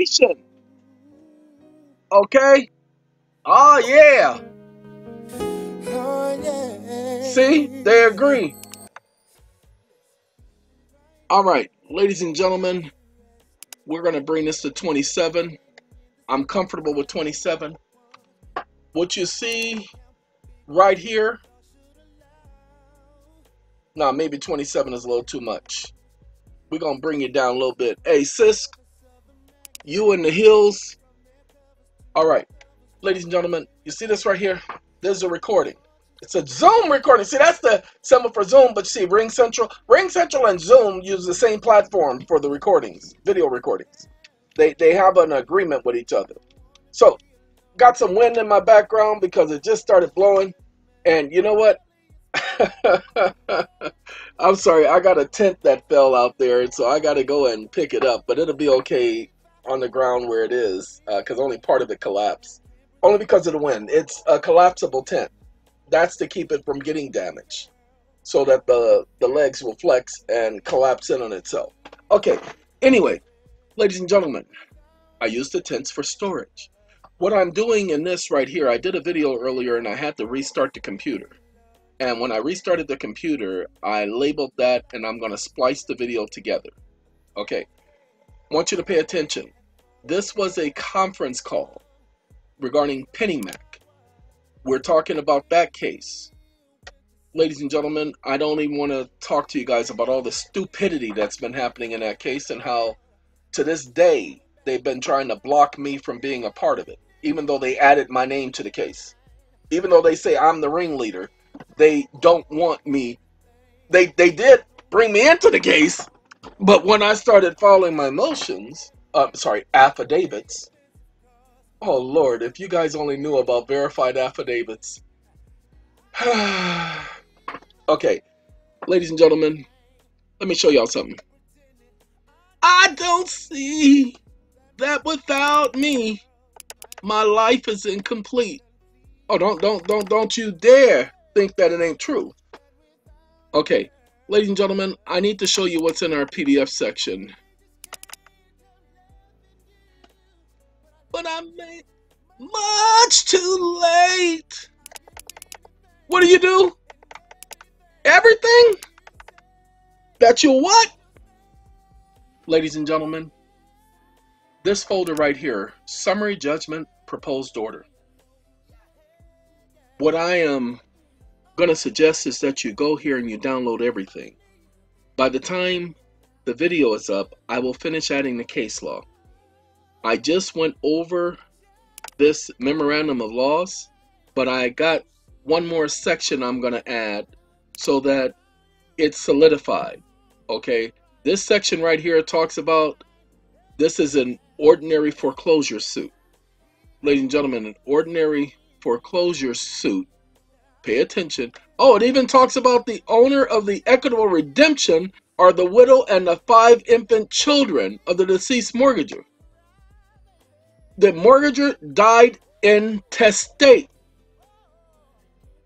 information. Okay? Oh, yeah. See? They agree. All right, ladies and gentlemen, we're going to bring this to 27. I'm comfortable with 27. What you see right here, nah, maybe 27 is a little too much. We're going to bring it down a little bit. Hey, sis, you in the hills. All right, ladies and gentlemen, you see this right here? There's a recording. It's a Zoom recording. See, that's the symbol for Zoom, but you see Ring Central and Zoom use the same platform for the recordings, video recordings. They have an agreement with each other. So, got some wind in my background because it just started blowing. And you know what? I'm sorry, I got a tent that fell out there, so I got to go and pick it up. But it'll be okay on the ground where it is, because only part of it collapsed. Only because of the wind. It's a collapsible tent. That's to keep it from getting damaged so that the legs will flex and collapse in on itself. Okay, anyway, ladies and gentlemen, I use the tents for storage. What I'm doing in this right here, I did a video earlier and I had to restart the computer. And when I restarted the computer, I labeled that and I'm gonna splice the video together. Okay, I want you to pay attention. This was a conference call regarding PennyMac. We're talking about that case. Ladies and gentlemen, I don't even want to talk to you guys about all the stupidity that's been happening in that case and how, to this day, they've been trying to block me from being a part of it, even though they added my name to the case. Even though they say I'm the ringleader, they don't want me. They did bring me into the case, but when I started following my motions, affidavits, oh, Lord, if you guys only knew about verified affidavits. Okay, ladies and gentlemen, let me show y'all something. I don't see that without me, my life is incomplete. Oh, don't you dare think that it ain't true. Okay, ladies and gentlemen, I need to show you what's in our PDF section. But I'm late. Much too late. What do? Everything? That you what? Ladies and gentlemen, this folder right here, Summary Judgment Proposed Order. What I am going to suggest is that you go here and you download everything. By the time the video is up, I will finish adding the case law. I just went over this memorandum of laws, but I got one more section I'm going to add so that it's solidified. Okay, this section right here talks about this is an ordinary foreclosure suit. Ladies and gentlemen, an ordinary foreclosure suit. Pay attention. Oh, it even talks about the owner of the equitable redemption are the widow and the 5 infant children of the deceased mortgagor. The mortgagor died intestate.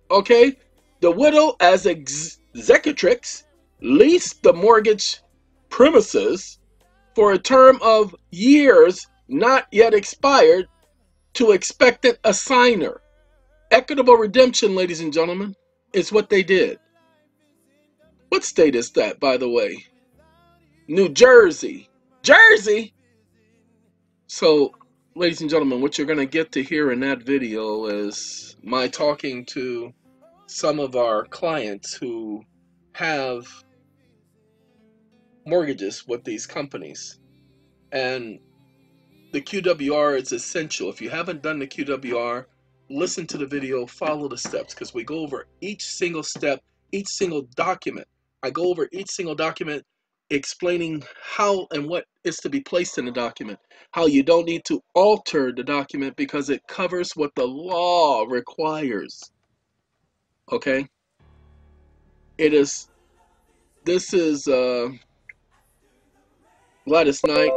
Okay? The widow, as executrix, leased the mortgage premises for a term of years not yet expired to expectant assigner. Equitable redemption, ladies and gentlemen, is what they did. What state is that, by the way? New Jersey. Jersey? So, ladies and gentlemen, what you're going to get to hear in that video is my talking to some of our clients who have mortgages with these companies. And the QWR is essential. If you haven't done the QWR, listen to the video, follow the steps, because we go over each single step, each single document. I go over each single document explaining how and what is to be placed in the document, how you don't need to alter the document because it covers what the law requires. Okay? This is Gladys Knight,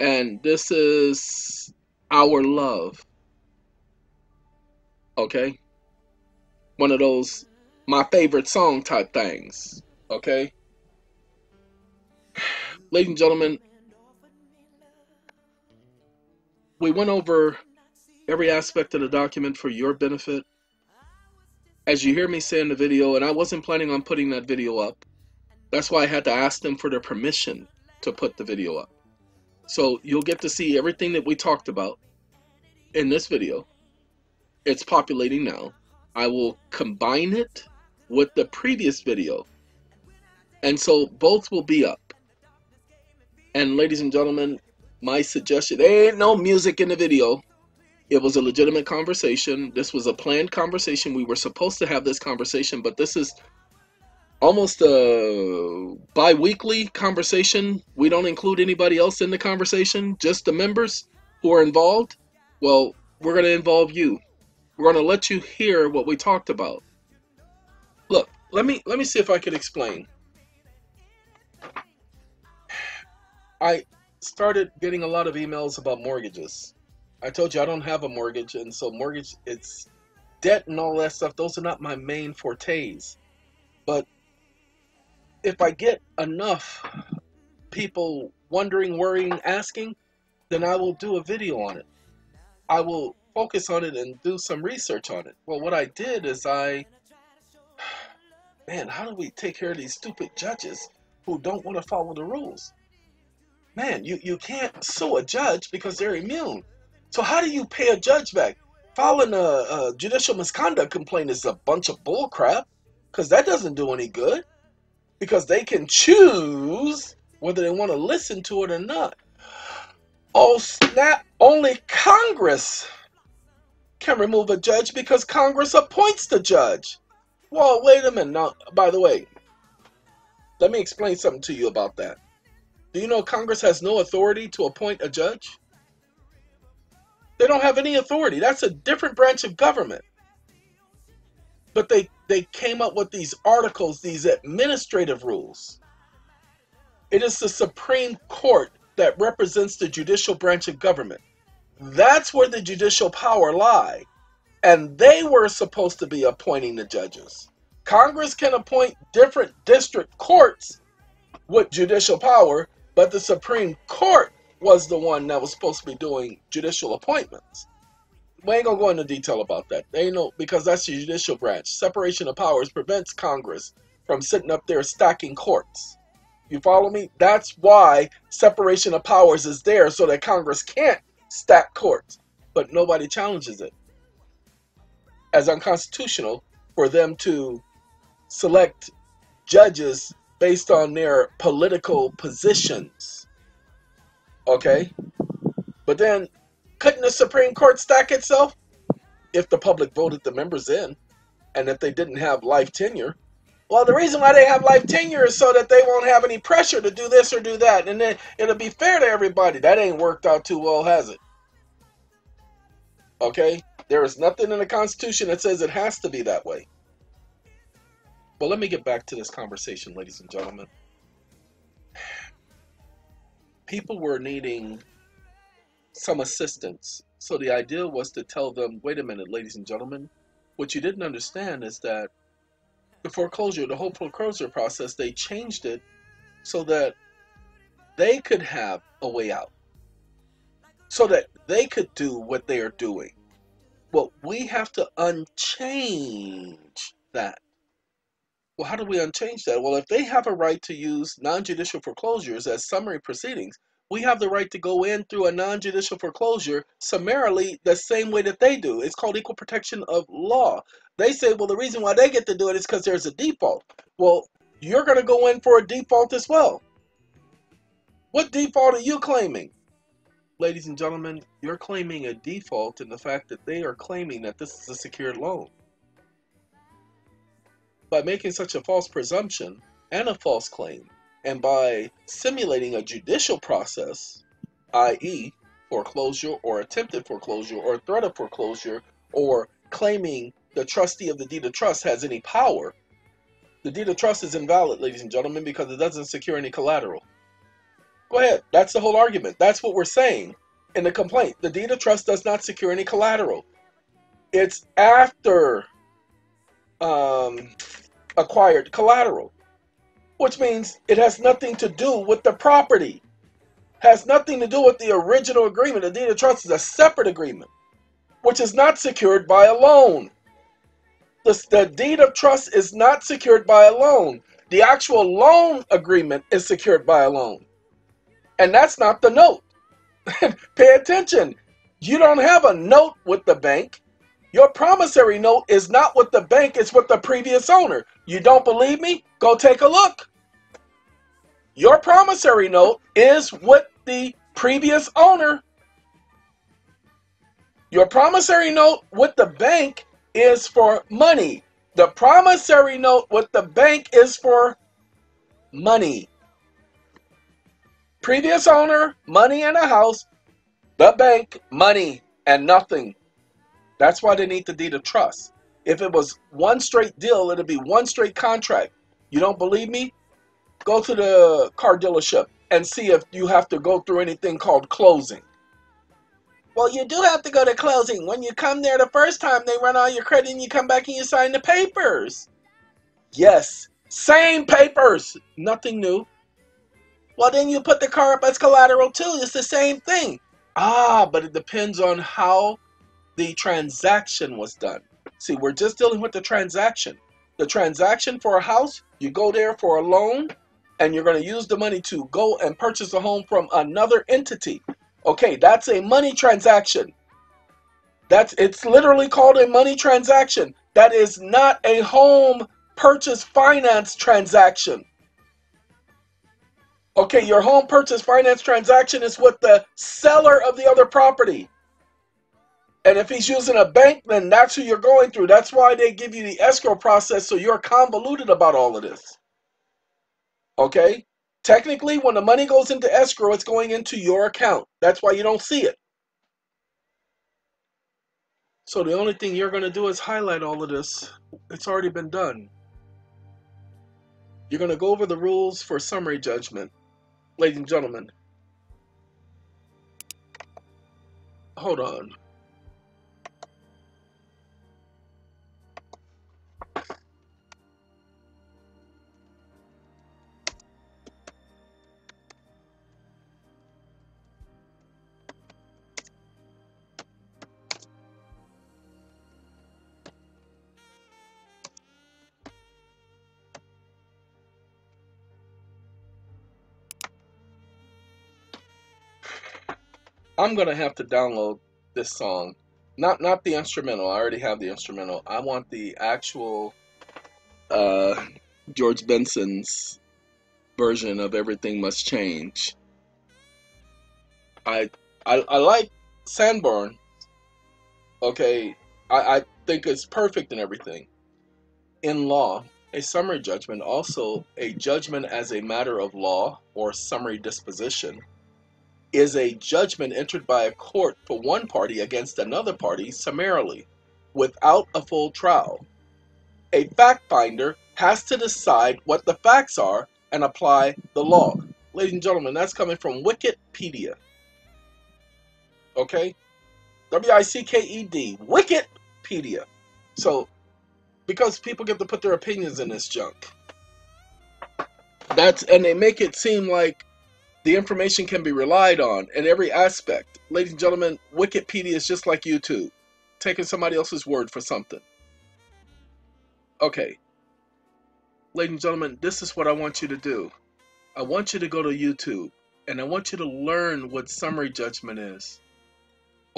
and this is Our Love. Okay? One of those my favorite song type things. Okay? Ladies and gentlemen, we went over every aspect of the document for your benefit. As you hear me say in the video, and I wasn't planning on putting that video up, that's why I had to ask them for their permission to put the video up. So you'll get to see everything that we talked about in this video. It's populating now. I will combine it with the previous video, and so both will be up. And ladies and gentlemen, my suggestion, there ain't no music in the video. It was a legitimate conversation. This was a planned conversation. We were supposed to have this conversation, but this is almost a bi-weekly conversation. We don't include anybody else in the conversation, just the members who are involved. Well, we're going to involve you. We're going to let you hear what we talked about. Look, let me see if I can explain. I started getting a lot of emails about mortgages. I told you I don't have a mortgage, and so mortgage, it's debt and all that stuff. Those are not my main fortes. But if I get enough people wondering, worrying, asking, then I will do a video on it. I will focus on it and do some research on it. Well, what I did is man, how do we take care of these stupid judges who don't want to follow the rules? Man, you can't sue a judge because they're immune. So how do you pay a judge back? Filing a judicial misconduct complaint is a bunch of bullcrap, because that doesn't do any good, because they can choose whether they want to listen to it or not. Oh snap, only Congress can remove a judge because Congress appoints the judge. Well, wait a minute. Now, by the way, let me explain something to you about that. Do you know Congress has no authority to appoint a judge? They don't have any authority. That's a different branch of government. But they came up with these articles, these administrative rules. It is the Supreme Court that represents the judicial branch of government. That's where the judicial power lie. And they were supposed to be appointing the judges. Congress can appoint different district courts with judicial power, but the Supreme Court was the one that was supposed to be doing judicial appointments. We ain't gonna go into detail about that. They know, because that's the judicial branch. Separation of powers prevents Congress from sitting up there stacking courts. You follow me? That's why separation of powers is there, so that Congress can't stack courts. But nobody challenges it as unconstitutional for them to select judges based on their political positions. Okay, but then couldn't the Supreme Court stack itself if the public voted the members in and if they didn't have life tenure? Well, the reason why they have life tenure is so that they won't have any pressure to do this or do that, and then it'll be fair to everybody. That ain't worked out too well, has it? Okay, there is nothing in the Constitution that says it has to be that way. But let me get back to this conversation, ladies and gentlemen. People were needing some assistance. So the idea was to tell them, wait a minute, ladies and gentlemen, what you didn't understand is that the foreclosure, the whole foreclosure process, they changed it so that they could have a way out, so that they could do what they are doing. Well, we have to unchange that. Well, how do we unchange that? Well, if they have a right to use non-judicial foreclosures as summary proceedings, we have the right to go in through a non-judicial foreclosure summarily the same way that they do. It's called equal protection of law. They say, well, the reason why they get to do it is because there's a default. Well, you're going to go in for a default as well. What default are you claiming? Ladies and gentlemen, you're claiming a default in the fact that they are claiming that this is a secured loan. By making such a false presumption and a false claim, and by simulating a judicial process, i.e. foreclosure or attempted foreclosure or threat of foreclosure, or claiming the trustee of the deed of trust has any power, the deed of trust is invalid, ladies and gentlemen, because it doesn't secure any collateral. Go ahead. That's the whole argument. That's what we're saying in the complaint. The deed of trust does not secure any collateral. It's after acquired collateral, which means it has nothing to do with the property. has nothing to do with the original agreement. The deed of trust is a separate agreement, which is not secured by a loan. The deed of trust is not secured by a loan. The actual loan agreement is secured by a loan. And that's not the note. Pay attention. You don't have a note with the bank. Your promissory note is not with the bank, it's with the previous owner. You don't believe me? Go take a look. Your promissory note is with the previous owner. Your promissory note with the bank is for money. The promissory note with the bank is for money. Previous owner, money and a house. The bank, money and nothing. That's why they need the deed of trust. If it was one straight deal, it'd be one straight contract. You don't believe me? Go to the car dealership and see if you have to go through anything called closing. Well, you do have to go to closing. When you come there the first time, they run all your credit and you come back and you sign the papers. Yes, same papers, nothing new. Well, then you put the car up as collateral too. It's the same thing. Ah, but it depends on how the transaction was done. See, we're just dealing with the transaction. The transaction for a house, you go there for a loan, and you're going to use the money to go and purchase a home from another entity. Okay, that's a money transaction. It's literally called a money transaction. That is not a home purchase finance transaction. Okay, your home purchase finance transaction is with the seller of the other property. And if he's using a bank, then that's who you're going through. That's why they give you the escrow process, so you're convoluted about all of this. Okay? Technically, when the money goes into escrow, it's going into your account. That's why you don't see it. So the only thing you're going to do is highlight all of this. It's already been done. You're going to go over the rules for summary judgment, ladies and gentlemen. Hold on. I'm going to have to download this song, not the instrumental. I already have the instrumental. I want the actual George Benson's version of Everything Must Change. I like Sanborn. Okay, I think it's perfect in everything. In law, a summary judgment, also a judgment as a matter of law or summary disposition, is a judgment entered by a court for one party against another party summarily, without a full trial. A fact finder has to decide what the facts are and apply the law. Ladies and gentlemen, that's coming from Wikipedia. Okay? W-I-C-K-E-D. Wikipedia. So, because people get to put their opinions in this junk. And they make it seem like the information can be relied on in every aspect. Ladies and gentlemen, Wikipedia is just like YouTube, taking somebody else's word for something. Okay. Ladies and gentlemen, this is what I want you to do. I want you to go to YouTube, and I want you to learn what summary judgment is.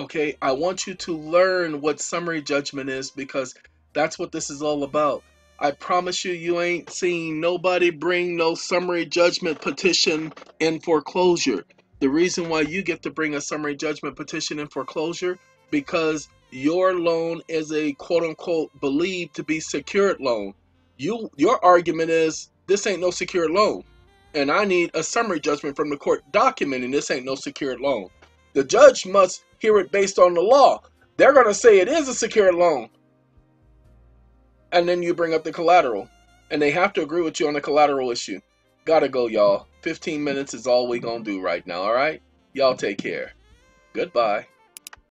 Okay? I want you to learn what summary judgment is, because that's what this is all about. I promise you, you ain't seen nobody bring no summary judgment petition in foreclosure. The reason why you get to bring a summary judgment petition in foreclosure, because your loan is a quote-unquote believed to be secured loan. Your argument is, this ain't no secured loan, and I need a summary judgment from the court documenting this ain't no secured loan. The judge must hear it based on the law. They're going to say it is a secured loan. And then you bring up the collateral, and they have to agree with you on the collateral issue. Gotta go, y'all. 15 minutes is all we gonna do right now, all right? Y'all take care. Goodbye.